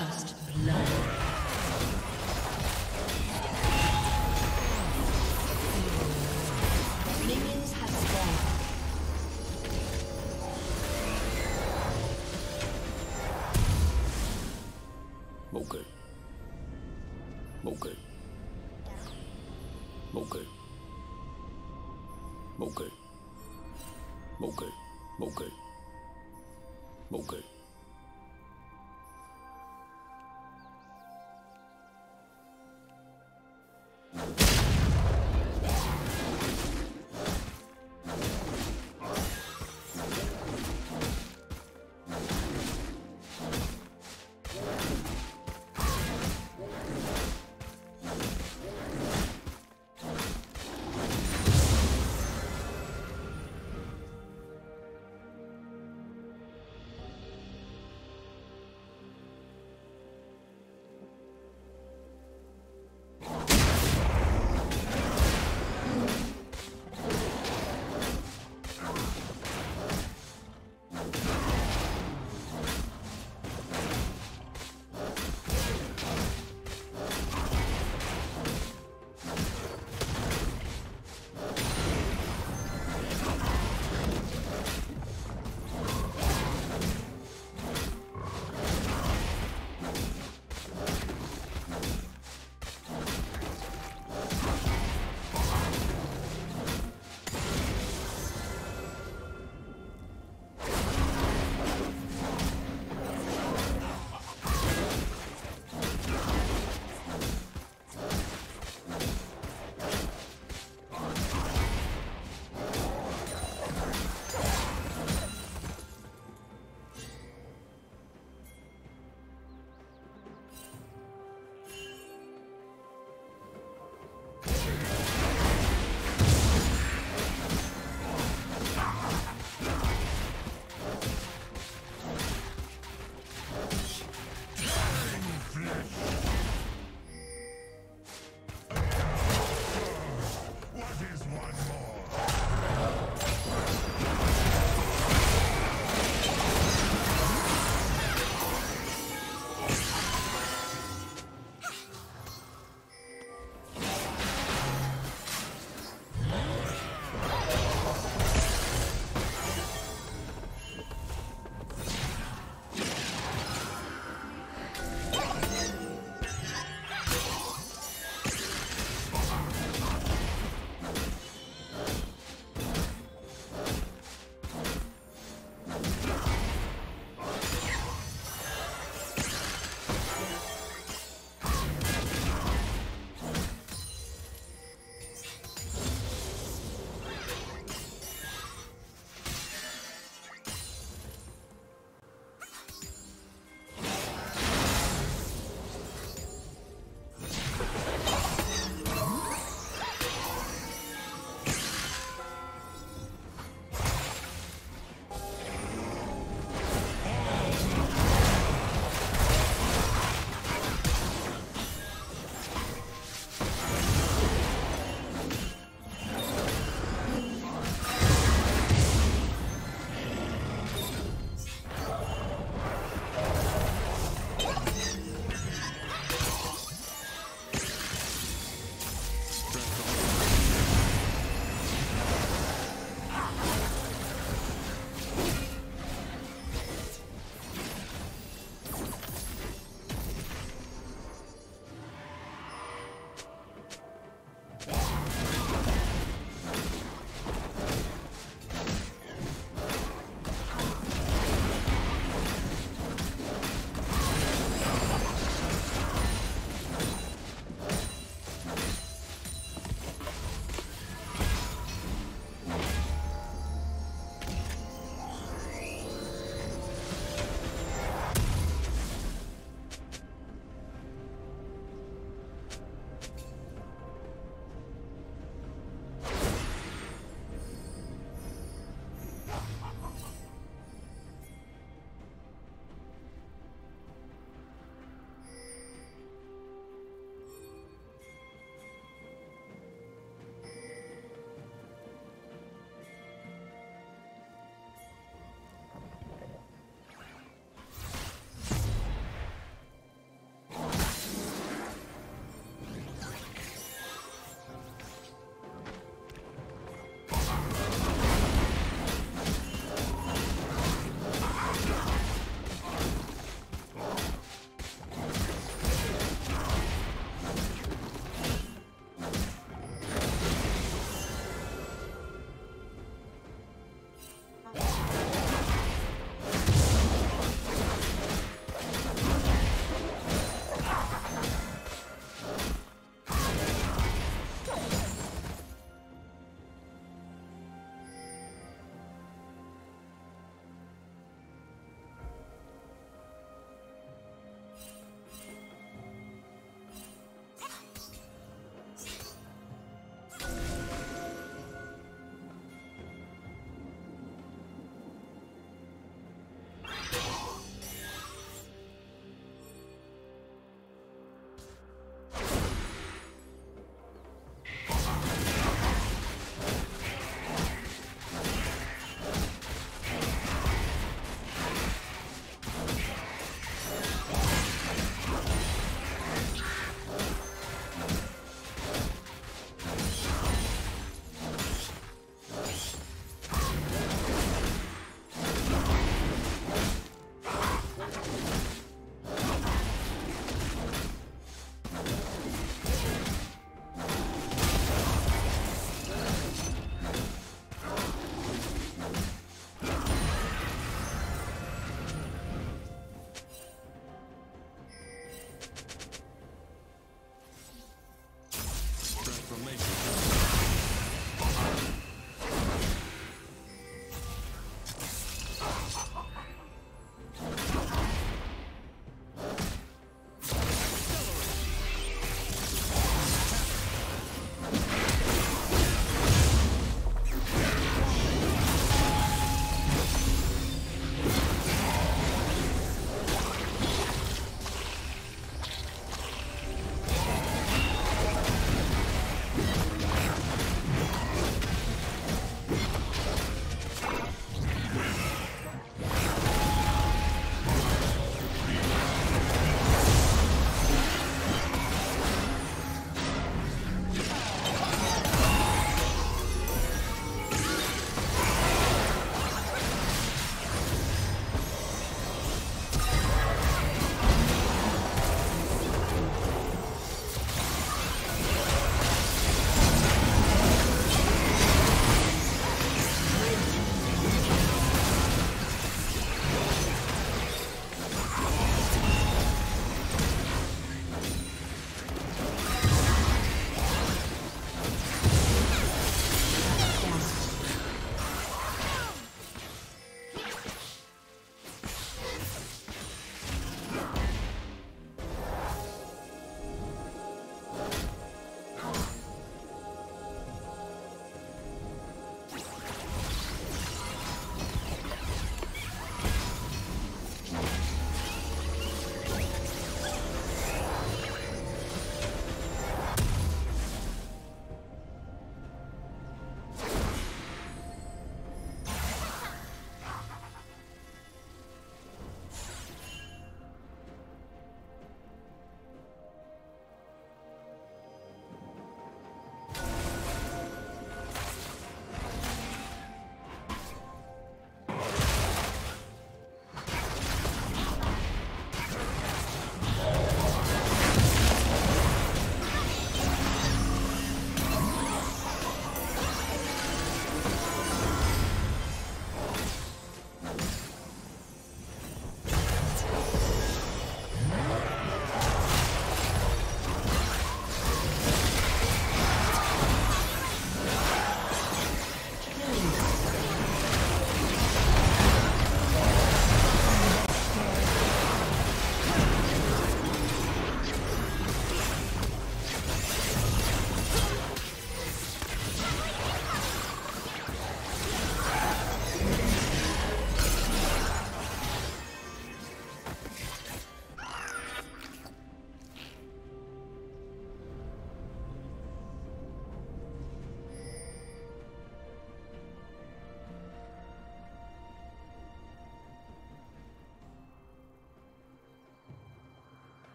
First blood.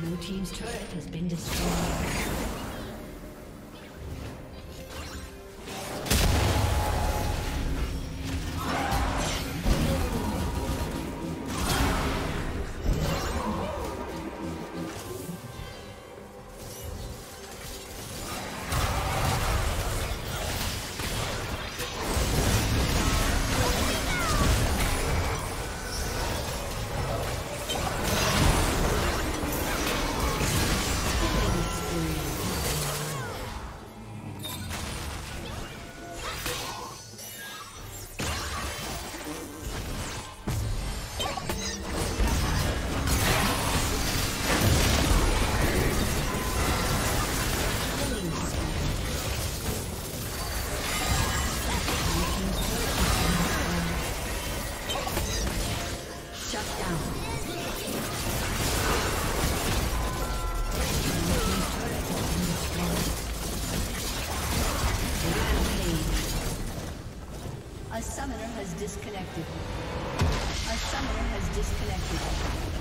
Blue team's turret has been destroyed. A summoner has disconnected.